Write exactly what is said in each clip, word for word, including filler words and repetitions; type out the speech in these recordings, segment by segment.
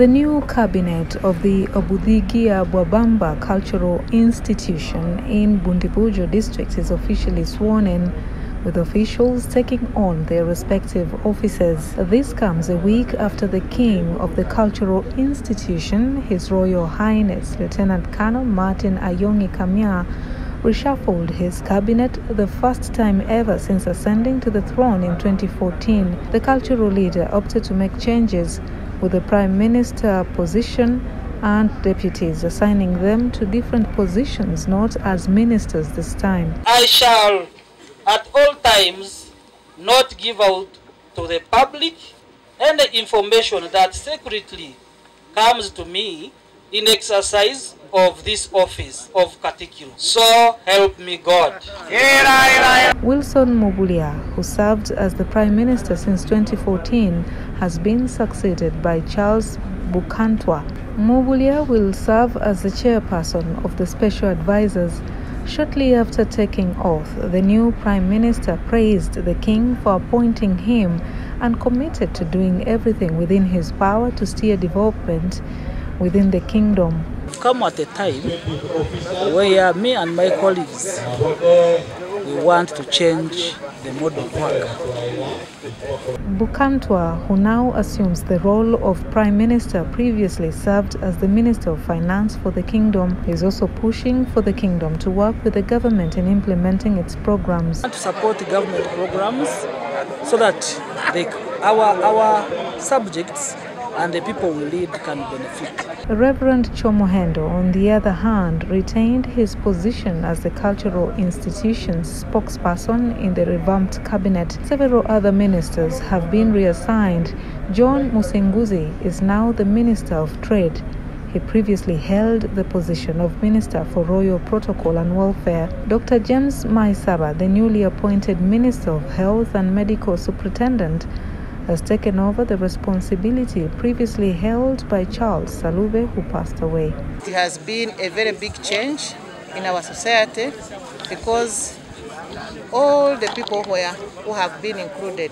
The new cabinet of the Obudhingiya Bwa Bwamba Cultural Institution in Bundibujo District is officially sworn in, with officials taking on their respective offices. This comes a week after the King of the Cultural Institution, His Royal Highness Lieutenant Colonel Martin Ayongi Kamya, reshuffled his cabinet, the first time ever since ascending to the throne in twenty fourteen. The cultural leader opted to make changes, with the Prime Minister position and deputies, assigning them to different positions, not as ministers this time. I shall at all times not give out to the public any information that secretly comes to me in exercise of this office of Katikiro. So help me God. Wilson Mogulia, who served as the Prime Minister since twenty fourteen, has been succeeded by Charles Bukantwa. Mogulia will serve as the chairperson of the Special Advisors. Shortly after taking oath, the new Prime Minister praised the King for appointing him and committed to doing everything within his power to steer development within the kingdom. Come at a time where me and my colleagues, we want to change the mode of work. Bukantwa, who now assumes the role of Prime Minister, previously served as the Minister of Finance for the Kingdom, is also pushing for the Kingdom to work with the government in implementing its programs. To support the government programs so that they, our, our subjects and the people we lead can benefit. Reverend Chomohendo, on the other hand, retained his position as the cultural institution's spokesperson in the revamped cabinet. Several other ministers have been reassigned. John Musenguzi is now the Minister of Trade. He previously held the position of Minister for Royal Protocol and Welfare. Doctor James Maisaba, the newly appointed Minister of Health and Medical Superintendent, has taken over the responsibility previously held by Charles Salube, who passed away. It has been a very big change in our society because all the people who, are, who have been included,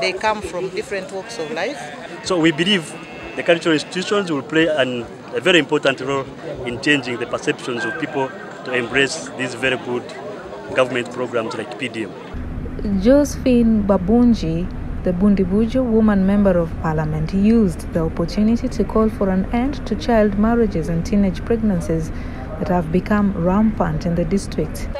they come from different walks of life. So we believe the cultural institutions will play an, a very important role in changing the perceptions of people to embrace these very good government programs like P D M. Josephine Babunji, the Bundibujo woman member of parliament, used the opportunity to call for an end to child marriages and teenage pregnancies that have become rampant in the district.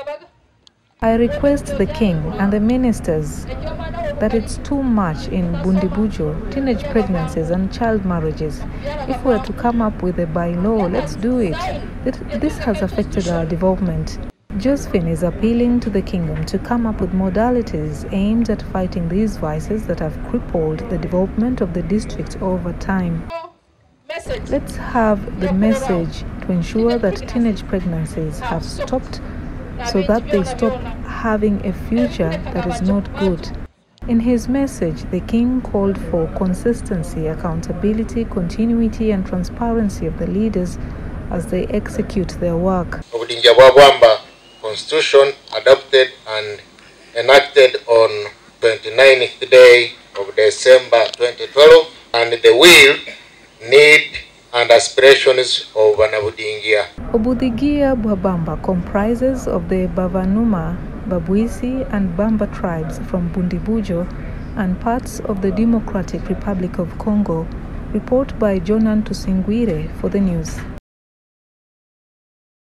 I request the King and the ministers that it's too much in Bundibujo, teenage pregnancies and child marriages. If we are to come up with a bylaw, let's do it. This has affected our development. Josephine is appealing to the kingdom to come up with modalities aimed at fighting these vices that have crippled the development of the district over time. Let's have the message to ensure that teenage pregnancies have stopped so that they stop having a future that is not good. In his message, the King called for consistency, accountability, continuity and transparency of the leaders as they execute their work. Obudhingiya Bwa Bwamba Constitution adopted and enacted on twenty-ninth day of December twenty twelve, and the will, need and aspirations of an Obudhingiya. Obudhingiya Bwa Bwamba comprises of the Bavanuma, Babuisi and Bamba tribes from Bundibujo and parts of the Democratic Republic of Congo. Report by Jonan Tusinguire for the news.